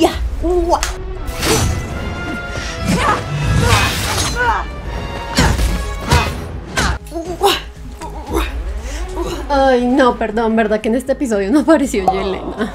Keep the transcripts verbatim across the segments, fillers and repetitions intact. ¡Ya! ¡Uah! Ay, no, perdón, verdad que en este episodio no apareció Yelena.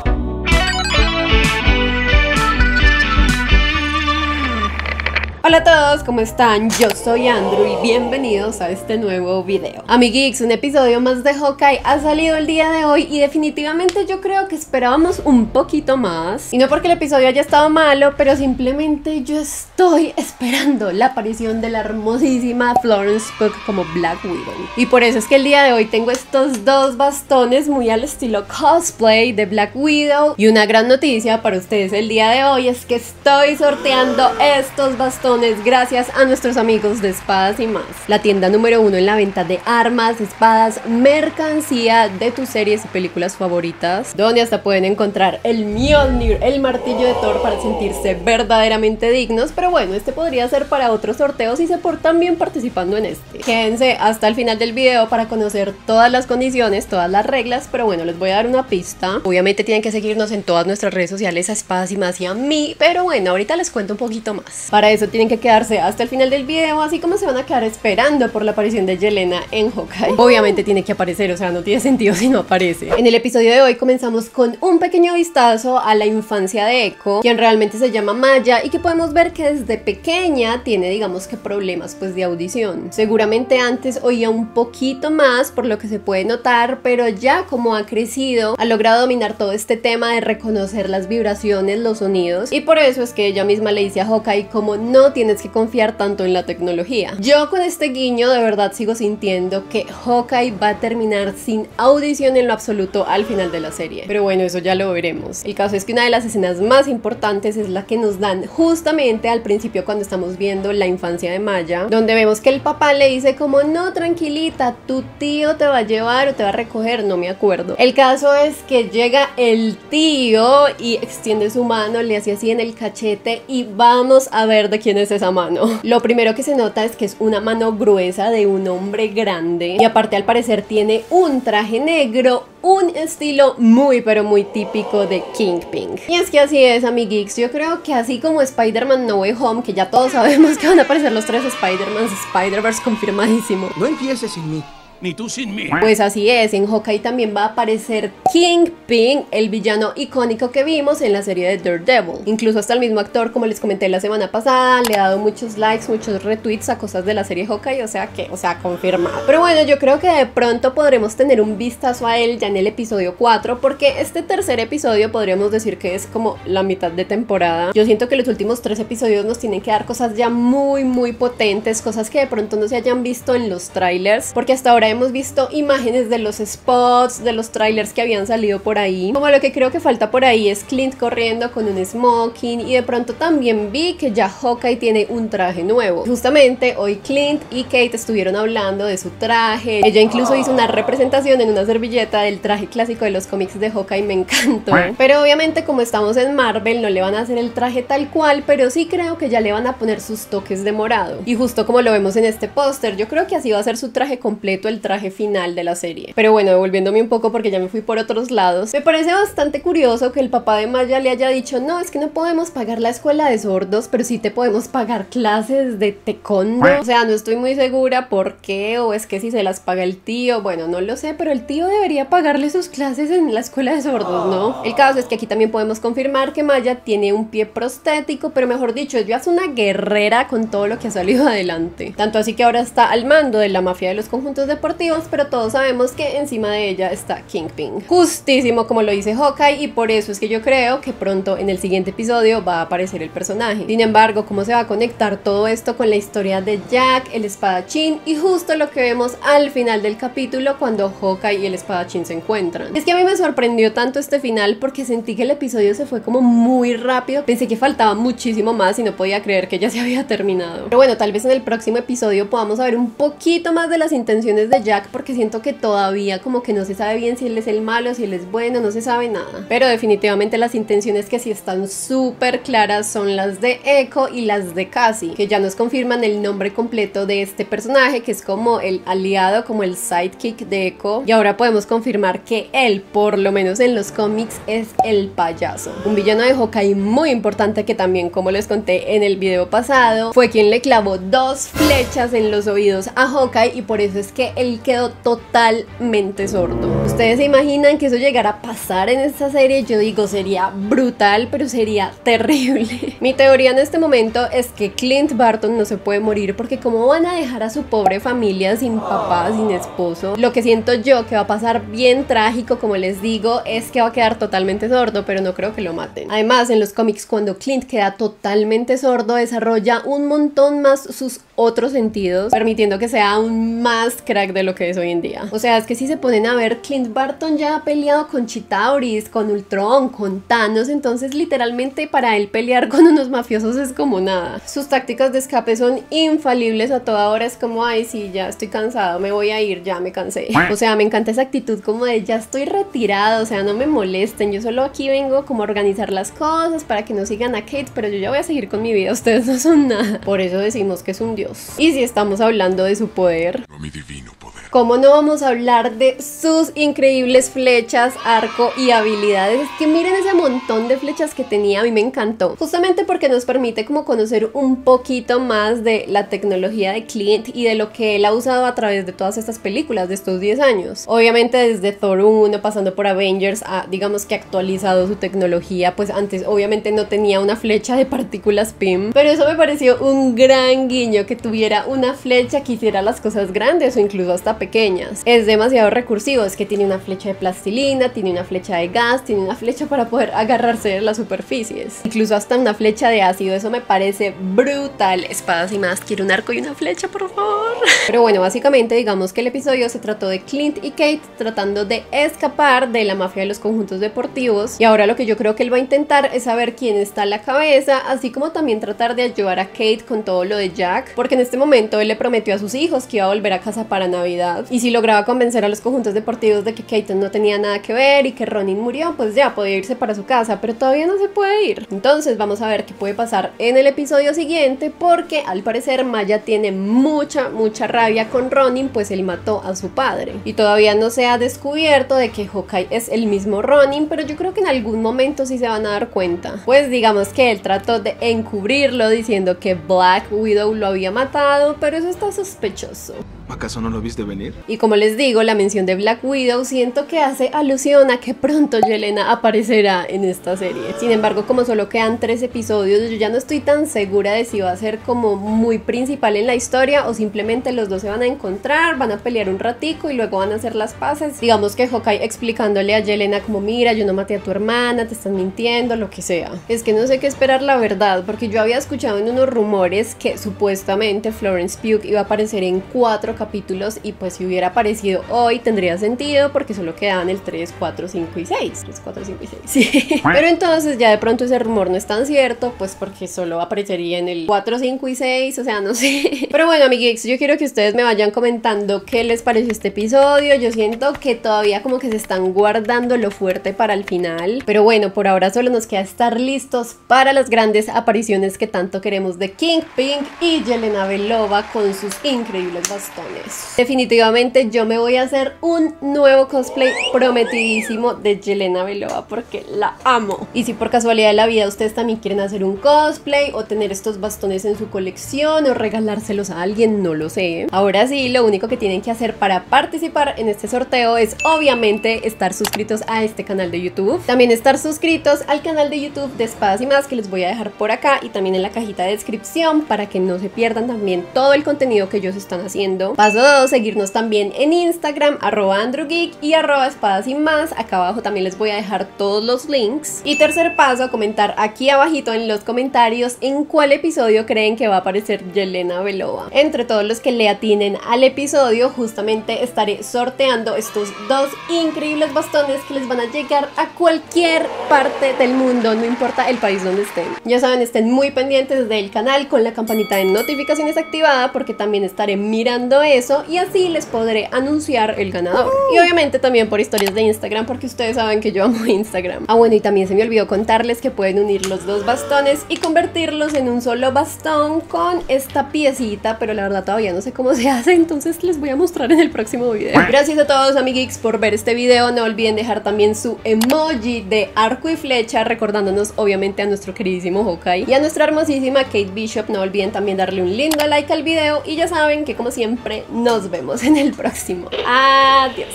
Hola a todos, ¿cómo están? Yo soy Andrew y bienvenidos a este nuevo video. Amiguitos, un episodio más de Hawkeye ha salido el día de hoy y definitivamente yo creo que esperábamos un poquito más. Y no porque el episodio haya estado malo, pero simplemente yo estoy esperando la aparición de la hermosísima Florence Pugh como Black Widow. Y por eso es que el día de hoy tengo estos dos bastones muy al estilo cosplay de Black Widow. Y una gran noticia para ustedes el día de hoy es que estoy sorteando estos bastones gracias a nuestros amigos de Espadas y Más, la tienda número uno en la venta de armas, espadas, mercancía de tus series y películas favoritas, donde hasta pueden encontrar el Mjolnir, el martillo de Thor, para sentirse verdaderamente dignos. Pero bueno, este podría ser para otro sorteo si se portan bien participando en este. Quédense hasta el final del video para conocer todas las condiciones, todas las reglas, pero bueno, les voy a dar una pista. Obviamente tienen que seguirnos en todas nuestras redes sociales, a Espadas y Más y a mí, pero bueno, ahorita les cuento un poquito más. Para eso tienen que quedarse hasta el final del video, así como se van a quedar esperando por la aparición de Yelena en Hawkeye. Obviamente tiene que aparecer, o sea, no tiene sentido si no aparece. En el episodio de hoy comenzamos con un pequeño vistazo a la infancia de Echo, quien realmente se llama Maya, y que podemos ver que desde pequeña tiene, digamos que, problemas pues de audición. Seguramente antes oía un poquito más, por lo que se puede notar, pero ya como ha crecido, ha logrado dominar todo este tema de reconocer las vibraciones, los sonidos, y por eso es que ella misma le dice a Hawkeye como no tiene tienes que confiar tanto en la tecnología. Yo con este guiño de verdad sigo sintiendo que Hawkeye va a terminar sin audición en lo absoluto al final de la serie, pero bueno, eso ya lo veremos. El caso es que una de las escenas más importantes es la que nos dan justamente al principio cuando estamos viendo la infancia de Maya, donde vemos que el papá le dice como no, tranquilita, tu tío te va a llevar o te va a recoger, no me acuerdo. El caso es que llega el tío y extiende su mano, le hace así en el cachete y vamos a ver de quién es esa mano. Lo primero que se nota es que es una mano gruesa de un hombre grande, y aparte al parecer tiene un traje negro, un estilo muy pero muy típico de Kingpin. Y es que así es, amiguitos, yo creo que así como Spider-Man No Way Home, que ya todos sabemos que van a aparecer los tres Spider-Mans, Spider-Verse confirmadísimo. No empieces sin mí. Ni tú sin mí. Pues así es, en Hawkeye también va a aparecer Kingpin, el villano icónico que vimos en la serie de Daredevil. Incluso hasta el mismo actor, como les comenté la semana pasada, le ha dado muchos likes, muchos retweets a cosas de la serie Hawkeye, o sea que, o sea, confirmado. Pero bueno, yo creo que de pronto podremos tener un vistazo a él ya en el episodio cuatro, porque este tercer episodio podríamos decir que es como la mitad de temporada. Yo siento que los últimos tres episodios nos tienen que dar cosas ya muy, muy potentes, cosas que de pronto no se hayan visto en los trailers, porque hasta ahora hemos visto imágenes de los spots, de los trailers que habían salido por ahí. Como lo que creo que falta por ahí es Clint corriendo con un smoking, y de pronto también vi que ya Hawkeye tiene un traje nuevo. Justamente hoy Clint y Kate estuvieron hablando de su traje. Ella incluso hizo una representación en una servilleta del traje clásico de los cómics de Hawkeye, me encantó. Pero obviamente como estamos en Marvel no le van a hacer el traje tal cual, pero sí creo que ya le van a poner sus toques de morado. Y justo como lo vemos en este póster, yo creo que así va a ser su traje completo, el traje final de la serie. Pero bueno, devolviéndome un poco porque ya me fui por otros lados, me parece bastante curioso que el papá de Maya le haya dicho no, es que no podemos pagar la escuela de sordos, pero sí te podemos pagar clases de taekwondo. O sea, no estoy muy segura por qué, o es que si se las paga el tío, bueno, no lo sé, pero el tío debería pagarle sus clases en la escuela de sordos, ¿no? El caso es que aquí también podemos confirmar que Maya tiene un pie prostético, pero mejor dicho, ella es una guerrera con todo lo que ha salido adelante, tanto así que ahora está al mando de la mafia de los conjuntos de deportivos, pero todos sabemos que encima de ella está Kingpin, justísimo como lo dice Hawkeye, y por eso es que yo creo que pronto en el siguiente episodio va a aparecer el personaje. Sin embargo, cómo se va a conectar todo esto con la historia de Jack, el espadachín, y justo lo que vemos al final del capítulo cuando Hawkeye y el espadachín se encuentran. Es que a mí me sorprendió tanto este final porque sentí que el episodio se fue como muy rápido, pensé que faltaba muchísimo más y no podía creer que ya se había terminado. Pero bueno, tal vez en el próximo episodio podamos saber un poquito más de las intenciones de a Jack porque siento que todavía como que no se sabe bien si él es el malo, si él es bueno, no se sabe nada. Pero definitivamente las intenciones que sí están súper claras son las de Echo y las de Cassie, que ya nos confirman el nombre completo de este personaje, que es como el aliado, como el sidekick de Echo. Y ahora podemos confirmar que él, por lo menos en los cómics, es el payaso. Un villano de Hawkeye muy importante que también, como les conté en el video pasado, fue quien le clavó dos flechas en los oídos a Hawkeye, y por eso es que él quedó totalmente sordo. Ustedes se imaginan que eso llegara a pasar en esta serie, yo digo sería brutal, pero sería terrible. Mi teoría en este momento es que Clint Barton no se puede morir, porque cómo van a dejar a su pobre familia sin papá, sin esposo. Lo que siento yo que va a pasar bien trágico, como les digo, es que va a quedar totalmente sordo, pero no creo que lo maten. Además, en los cómics cuando Clint queda totalmente sordo desarrolla un montón más sus otros sentidos, permitiendo que sea aún más crack de lo que es hoy en día. O sea, es que si se ponen a ver, Clint Barton ya ha peleado con Chitauris, con Ultron, con Thanos, entonces literalmente para él pelear con unos mafiosos es como nada. Sus tácticas de escape son infalibles, a toda hora es como, ay sí, ya estoy cansado, me voy a ir, ya me cansé. O sea, me encanta esa actitud como de ya estoy retirado, o sea, no me molesten, yo solo aquí vengo como a organizar las cosas para que no sigan a Kate, pero yo ya voy a seguir con mi vida, ustedes no son nada. Por eso decimos que es un dios. Y si estamos hablando de su poder, mi divino poder, ¿cómo no vamos a hablar de sus increíbles flechas, arco y habilidades? Es que miren ese montón de flechas que tenía, a mí me encantó, justamente porque nos permite como conocer un poquito más de la tecnología de Clint y de lo que él ha usado a través de todas estas películas de estos diez años. Obviamente desde Thor uno, pasando por Avengers, ha, digamos que actualizado su tecnología, pues antes obviamente no tenía una flecha de partículas Pym, pero eso me pareció un gran guiño, que tuviera una flecha que hiciera las cosas grandes o incluso hasta pequeñas. Es demasiado recursivo, es que tiene una flecha de plastilina, tiene una flecha de gas, tiene una flecha para poder agarrarse de las superficies, incluso hasta una flecha de ácido, eso me parece brutal. Espadas y Más, quiero un arco y una flecha, por favor. Pero bueno, básicamente digamos que el episodio se trató de Clint y Kate tratando de escapar de la mafia de los conjuntos deportivos, y ahora lo que yo creo que él va a intentar es saber quién está a la cabeza, así como también tratar de ayudar a Kate con todo lo de Jack, porque en este momento él le prometió a sus hijos que iba a volver a casa para Navidad, y si lograba convencer a los conjuntos deportivos de que Kate no tenía nada que ver y que Ronin murió, pues ya podía irse para su casa, pero todavía no se puede ir. Entonces vamos a ver qué puede pasar en el episodio siguiente, porque al parecer Maya tiene mucha mucha rabia con Ronin, pues él mató a su padre y todavía no se ha descubierto de que Hawkeye es el mismo Ronin, pero yo creo que en algún momento sí se van a dar cuenta. Pues digamos que él trató de encubrirlo diciendo que Black Widow lo había matado, pero eso está sospechoso. ¿Acaso no lo viste venir? Y como les digo, la mención de Black Widow siento que hace alusión a que pronto Yelena aparecerá en esta serie. Sin embargo, como solo quedan tres episodios, yo ya no estoy tan segura de si va a ser como muy principal en la historia o simplemente los dos se van a encontrar, van a pelear un ratico y luego van a hacer las paces. Digamos que Hawkeye explicándole a Yelena como, mira, yo no maté a tu hermana, te están mintiendo, lo que sea. Es que no sé qué esperar, la verdad, porque yo había escuchado en unos rumores que supuestamente Florence Pugh iba a aparecer en cuatro capítulos, y pues si hubiera aparecido hoy tendría sentido porque solo quedaban el tres, cuatro, cinco y seis. tres, cuatro, cinco y seis. Sí. Pero entonces ya de pronto ese rumor no es tan cierto, pues porque solo aparecería en el cuatro, cinco y seis, o sea, no sé. Pero bueno, amiguitos, yo quiero que ustedes me vayan comentando qué les pareció este episodio. Yo siento que todavía como que se están guardando lo fuerte para el final, pero bueno, por ahora solo nos queda estar listos para las grandes apariciones que tanto queremos de Kingpin y Yelena Belova con sus increíbles bastones. Definitivamente yo me voy a hacer un nuevo cosplay prometidísimo de Yelena Belova porque la amo. Y si por casualidad de la vida ustedes también quieren hacer un cosplay o tener estos bastones en su colección o regalárselos a alguien, no lo sé. Ahora sí, lo único que tienen que hacer para participar en este sorteo es obviamente estar suscritos a este canal de YouTube, también estar suscritos al canal de YouTube de Espadas y Más, que les voy a dejar por acá y también en la cajita de descripción, para que no se pierdan también todo el contenido que ellos están haciendo. Paso dos, seguirnos también en Instagram, arroba andrugeek y arroba espadas y más. Acá abajo también les voy a dejar todos los links. Y tercer paso, comentar aquí abajito en los comentarios en cuál episodio creen que va a aparecer Yelena Belova. Entre todos los que le atinen al episodio, justamente estaré sorteando estos dos increíbles bastones que les van a llegar a cualquier parte del mundo, no importa el país donde estén. Ya saben, estén muy pendientes del canal con la campanita de notificaciones activada, porque también estaré mirando a eso y así les podré anunciar el ganador. Y obviamente también por historias de Instagram, porque ustedes saben que yo amo Instagram. Ah, bueno, y también se me olvidó contarles que pueden unir los dos bastones y convertirlos en un solo bastón con esta piecita, pero la verdad todavía no sé cómo se hace, entonces les voy a mostrar en el próximo video. Gracias a todos, amiguitos, por ver este video. No olviden dejar también su emoji de arco y flecha, recordándonos obviamente a nuestro queridísimo Hawkeye y a nuestra hermosísima Kate Bishop. No olviden también darle un lindo like al video y ya saben que como siempre nos vemos en el próximo. Adiós.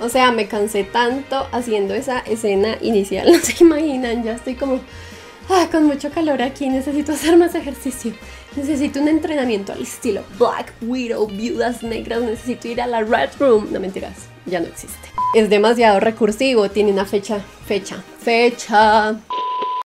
O sea, me cansé tanto haciendo esa escena inicial, no se imaginan, ya estoy como ah, con mucho calor aquí, necesito hacer más ejercicio, necesito un entrenamiento al estilo Black Widow, viudas negras, necesito ir a la Red Room, no mentiras, ya no existe. Es demasiado recursivo, tiene una fecha, fecha, fecha.